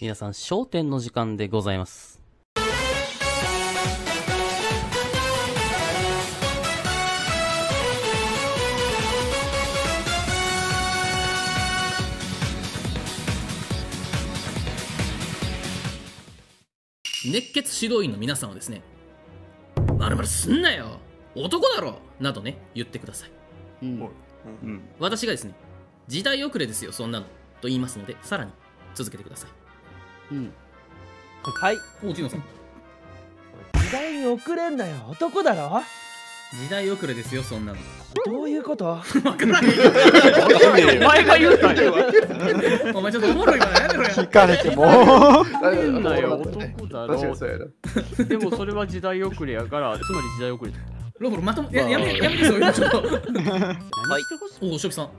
皆さん、笑点の時間でございます。熱血指導員の皆さんはですね、〇〇すんなよ男だろなどね、言ってください。私がですね、時代遅れですよそんなのと言いますので、さらに続けてください。はい。おう、ちのさん。時代遅れんだよ男だろ。時代遅れですよそんなの。どういうこと？わからないよ。お前が言うたよ。お前ちょっとおもろいからやめろよ。聞かれても。変だよ男だろ。でもそれは時代遅れやから、つまり時代遅れ。ロボロまともやめてそういうのちょっと。はい。おう、しょきさん。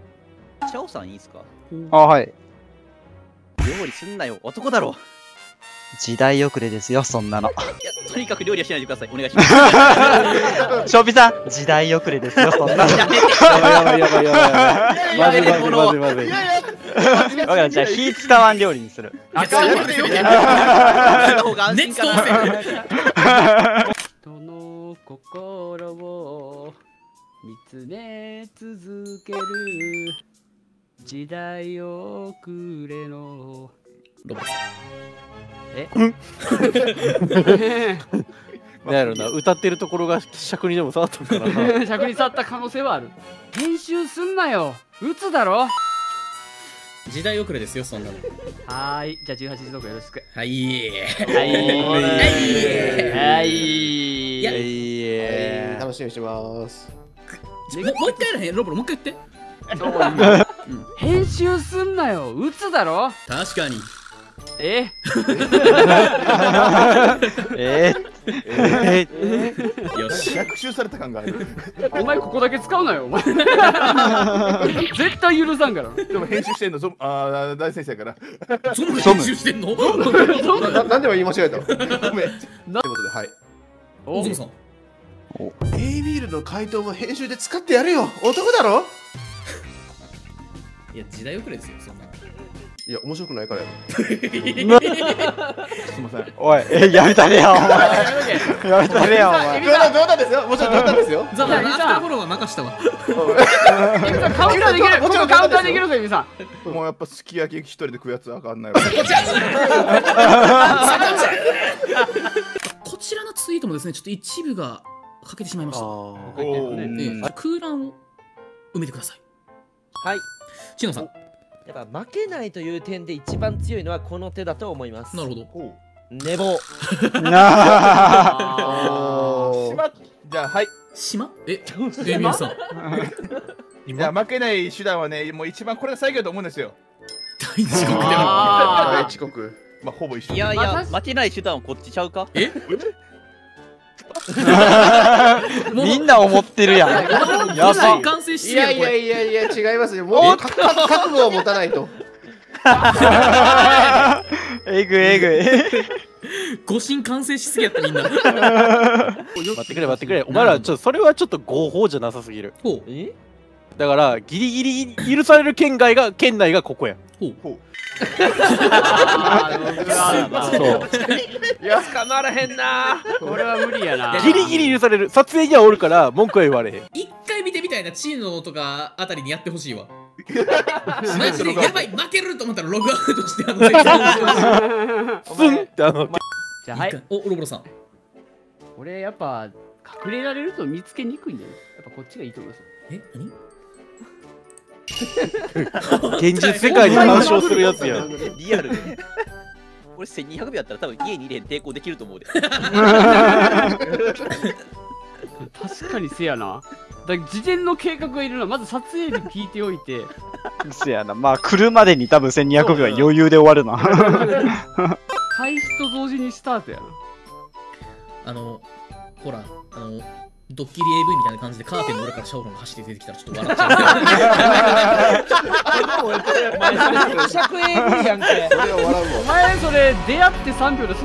シャオさんいいですか？あ、はい。料理すんなよ男だろ。時代遅れですよそんなの。とにかく料理はしないでください。お願いします。ショウピさん、時代遅れですよそんなの。やばいやばいやばい。やめてこの。だからじゃあ火使わん料理にする。あかんよ。熱通せ。人の心を見つめ続ける時代遅れの。なんやろな、歌ってるところが尺にでも触ったからな。尺に触った可能性はある。編集すんなよ打つだろ。時代遅れですよそんなの。はーい、じゃあ18時どこよろしく。はいはいはい、楽しみにします。もう一回やらへんロボロ、もう一回言って。編集すんなよ打つだろ。確かに。よし、逆襲された感がある。お前ここだけ使うなよお前。絶対許さんから。でも編集してんのゾム、あ、大先生からゾム編集してんの。何でも言い間違えたごめん。ってことで、はい、おゾムさん。 A ビールの回答も編集で使ってやるよ男だろ。いや、時代遅れですよそんな。いや、面白くないからやろ。すいません。おい、やめたねや、お前。やめたねや、お前。冗談ですよ。もちろん冗談ですよ。ザマ、アフターフォローは任したわ。エビさん、カウンターできる。もちろんカウンターできるぞ、エビさん。もうやっぱすき焼き一人で食うやつはあかんないわ。こちらのツイートもですね、ちょっと一部が欠けてしまいました。空欄を埋めてください。はい。ちのさん。やっぱ負けないという点で一番強いのはこの手だと思います。なるほど。寝坊。じゃあ、はい。島？え、エミさん。いや、負けない手段はね、もう一番これが最強だと思うんですよ。大遅刻でも。大遅刻。まあ、ほぼ一緒。いやいや、負けない手段はこっちちゃうか？え？みんな思ってるやん。やばい。いやいやいやいや、違いますよ。もう覚悟を持たないと。えぐいえぐい。誤信完成しすぎやったみんな。待ってくれ待ってくれ。お前らちょっとそれはちょっと合法じゃなさすぎる。だからギリギリ許される県外が県内がここや。ほうほう。いや、捕まらへんな。これは無理やな。ギリギリ許される。撮影にはおるから文句は言われへん。一回見てみたいな、チーノとかあたりにやってほしいわ。マジでやばい、負けると思ったらログアウトして、スンってじゃあ、はい、お、ロボロさん。これやっぱ隠れられると見つけにくいんだよ。やっぱこっちがいいと思います。え、何？現実世界に干渉するやつや。リアルで俺1200秒やったら多分家に入れん抵抗できると思うで。確かにせやな。だから事前の計画がいるのはまず撮影で聞いておいて。せやな、まあ来るまでに多分1200秒は余裕で終わるな。開始と同時にスタートやな。ほらドッキリ AV みたいな感じでカーテンの裏からシャオロンが走って出てきたらちょっと笑っちゃう。お前それ、お前それ出会って3秒で即